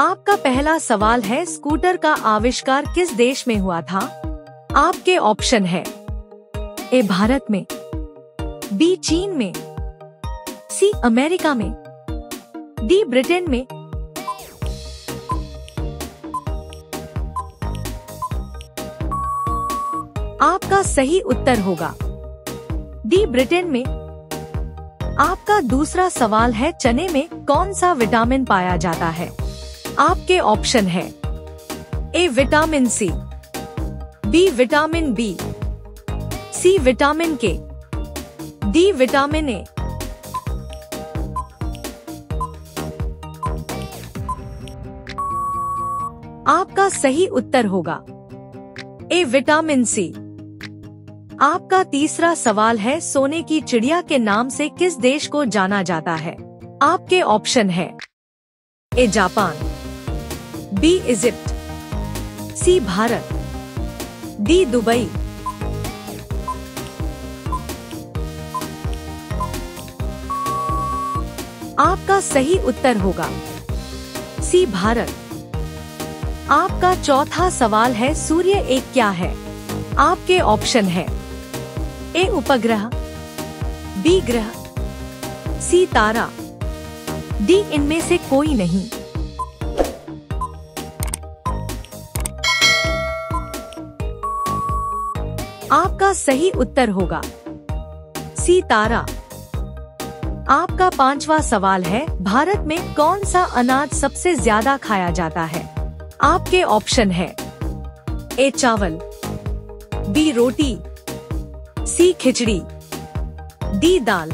आपका पहला सवाल है, स्कूटर का आविष्कार किस देश में हुआ था? आपके ऑप्शन है ए भारत में, बी चीन में, सी अमेरिका में, डी ब्रिटेन में। आपका सही उत्तर होगा डी ब्रिटेन में। आपका दूसरा सवाल है, चने में कौन सा विटामिन पाया जाता है? आपके ऑप्शन है A vitamin C, B vitamin B, C vitamin K, D vitamin A. आपका सही उत्तर होगा ए विटामिन सी। आपका तीसरा सवाल है, सोने की चिड़िया के नाम से किस देश को जाना जाता है? आपके ऑप्शन है A Japan, B Egypt, C Bharat, D Dubai. आपका सही उत्तर होगा सी भारत। आपका चौथा सवाल है, सूर्य एक क्या है? आपके ऑप्शन है ए उपग्रह, बी ग्रह, सी तारा, डी इनमें से कोई नहीं। आपका सही उत्तर होगा सी तारा। आपका पांचवा सवाल है, भारत में कौन सा अनाज सबसे ज्यादा खाया जाता है? आपके ऑप्शन है ए चावल, बी रोटी, सी खिचड़ी, डी दाल।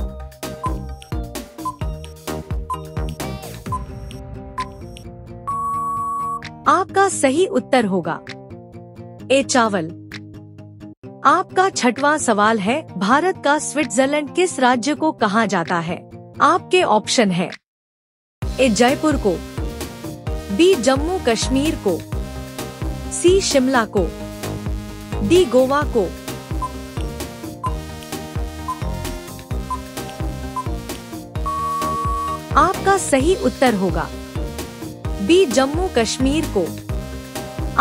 आपका सही उत्तर होगा ए चावल। आपका छठवां सवाल है, भारत का स्विट्जरलैंड किस राज्य को कहा जाता है? आपके ऑप्शन है ए जयपुर को, बी जम्मू कश्मीर को, सी शिमला को, डी गोवा को। आपका सही उत्तर होगा बी जम्मू कश्मीर को।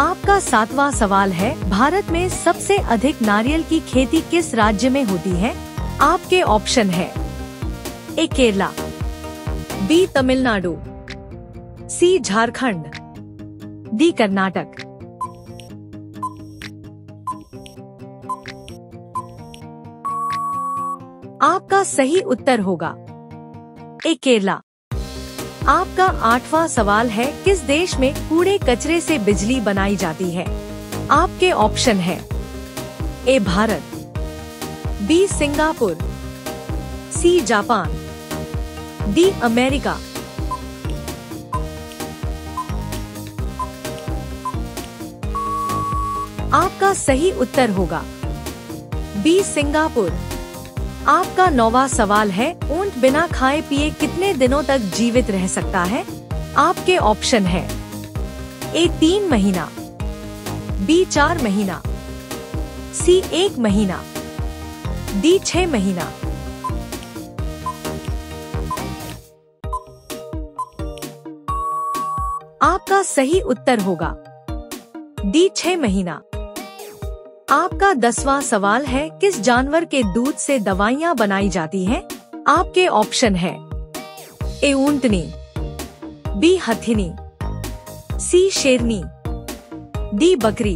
आपका सातवां सवाल है, भारत में सबसे अधिक नारियल की खेती किस राज्य में होती है? आपके ऑप्शन है A Kerala, B Tamil Nadu, C Jharkhand, D Karnataka. आपका सही उत्तर होगा ए केरला। आपका आठवां सवाल है, किस देश में कूड़े कचरे से बिजली बनाई जाती है? आपके ऑप्शन है A Bharat, B Singapore, C Japan, D America. आपका सही उत्तर होगा बी सिंगापुर। आपका नौवां सवाल है, ऊंट बिना खाए पिए कितने दिनों तक जीवित रह सकता है? आपके ऑप्शन है ए 3 महीना, बी 4 महीना, सी 1 महीना, डी 6 महीना। आपका सही उत्तर होगा डी 6 महीना। आपका 10वां सवाल है, किस जानवर के दूध से दवाइयाँ बनाई जाती हैं? आपके ऑप्शन है ए ऊंटनी, बी हथिनी, सी शेरनी, डी बकरी।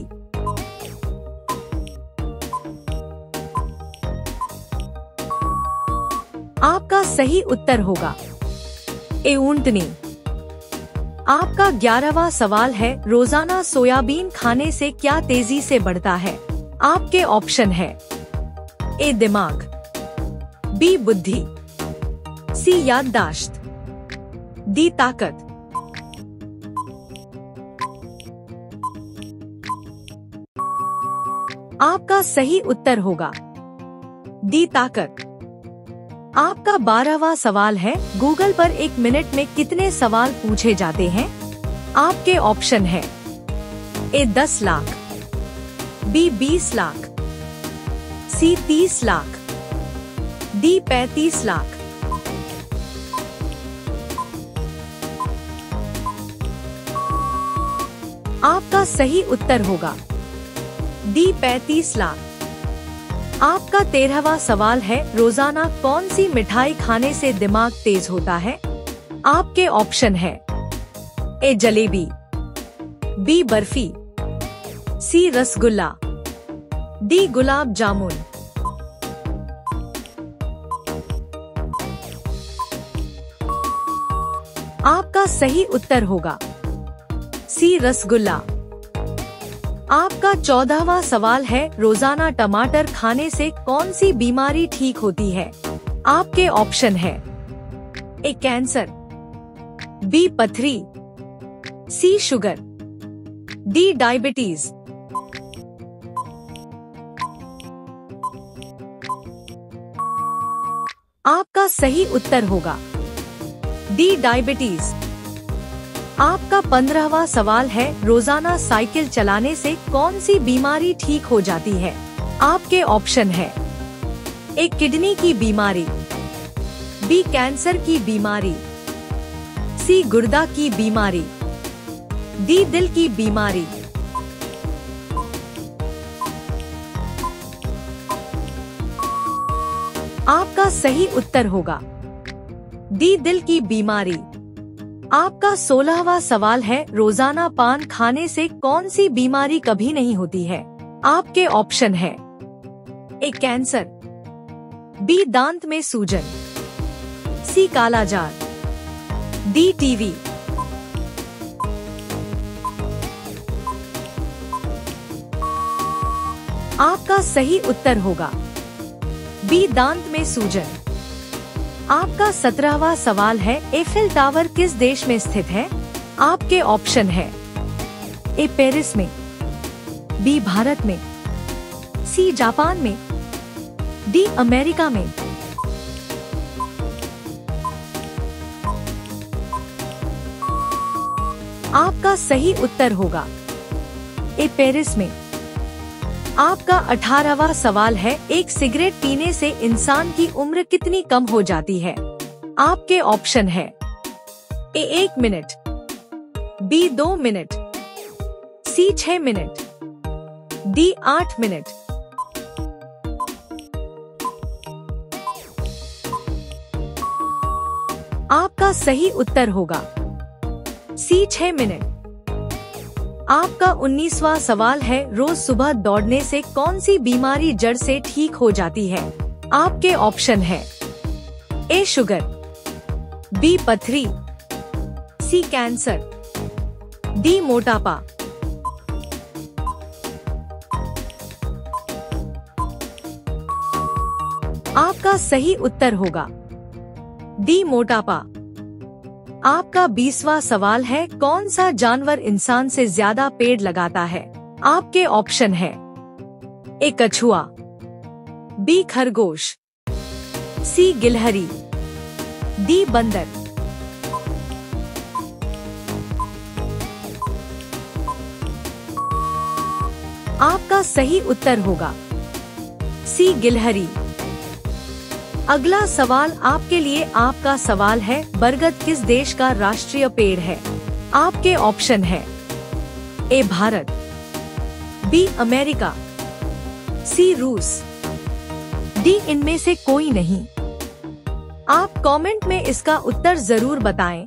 आपका सही उत्तर होगा ए ऊंटनी। आपका 11वां सवाल है, रोजाना सोयाबीन खाने से क्या तेजी से बढ़ता है? आपके ऑप्शन है ए दिमाग, बी बुद्धि, सी याददाश्त, डी ताकत। आपका सही उत्तर होगा डी ताकत। आपका 12वां सवाल है, गूगल पर 1 मिनट में कितने सवाल पूछे जाते हैं? आपके ऑप्शन है A 10 lakh, B 20 lakh, C 30 lakh, D 35 lakh. आपका सही उत्तर होगा डी 35 लाख। आपका 13वां सवाल है, रोजाना कौन सी मिठाई खाने से दिमाग तेज होता है? आपके ऑप्शन है A jalebi, B barfi, C rasgulla, D gulab jamun. आपका सही उत्तर होगा सी रसगुल्ला। आपका 14वां सवाल है, रोजाना टमाटर खाने से कौन सी बीमारी ठीक होती है? आपके ऑप्शन है ए कैंसर, बी पथरी, सी शुगर, डी डायबिटीज। आपका सही उत्तर होगा डी डायबिटीज। आपका 15वां सवाल है, रोजाना साइकिल चलाने से कौन सी बीमारी ठीक हो जाती है? आपके ऑप्शन है ए किडनी की बीमारी, बी कैंसर की बीमारी, सी गुर्दा की बीमारी, डी दिल की बीमारी। आपका सही उत्तर होगा डी दिल की बीमारी। आपका 16वां सवाल है, रोजाना पान खाने से कौन सी बीमारी कभी नहीं होती है? आपके ऑप्शन है ए कैंसर, बी दांत में सूजन, सी कालाजार, डी टीवी। आपका सही उत्तर होगा बी दांत में सूजन। आपका 17वां सवाल है, एफिल टावर किस देश में स्थित है? आपके ऑप्शन है ए पेरिस में, बी भारत में, सी जापान में, डी अमेरिका में। आपका सही उत्तर होगा ए पेरिस में। आपका 18वां सवाल है, एक सिगरेट पीने से इंसान की उम्र कितनी कम हो जाती है? आपके ऑप्शन है A 1 minute, B 2 minute, C 6 minute, D 8 minute. आपका सही उत्तर होगा सी 6 मिनट। आपका 19वां सवाल है, रोज सुबह दौड़ने से कौन सी बीमारी जड़ से ठीक हो जाती है? आपके ऑप्शन है ए शुगर, बी पथरी, सी कैंसर, डी मोटापा। आपका सही उत्तर होगा डी मोटापा। आपका 20वां सवाल है, कौन सा जानवर इंसान से ज्यादा पेड़ लगाता है? आपके ऑप्शन है ए कछुआ, बी खरगोश, सी गिलहरी, डी बंदर। आपका सही उत्तर होगा सी गिलहरी। अगला सवाल आपके लिए आपका सवाल है, बरगद किस देश का राष्ट्रीय पेड़ है? आपके ऑप्शन है A Bharat, B America, C रूस, डी इनमें से कोई नहीं। आप कमेंट में इसका उत्तर जरूर बताएं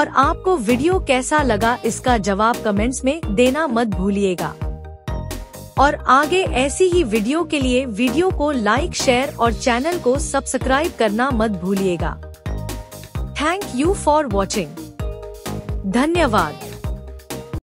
और आपको वीडियो कैसा लगा इसका जवाब कमेंट्स में देना मत भूलिएगा। और आगे ऐसी ही वीडियो के लिए वीडियो को लाइक, शेयर और चैनल को सब्सक्राइब करना मत भूलिएगा। Thank you for watching. धन्यवाद।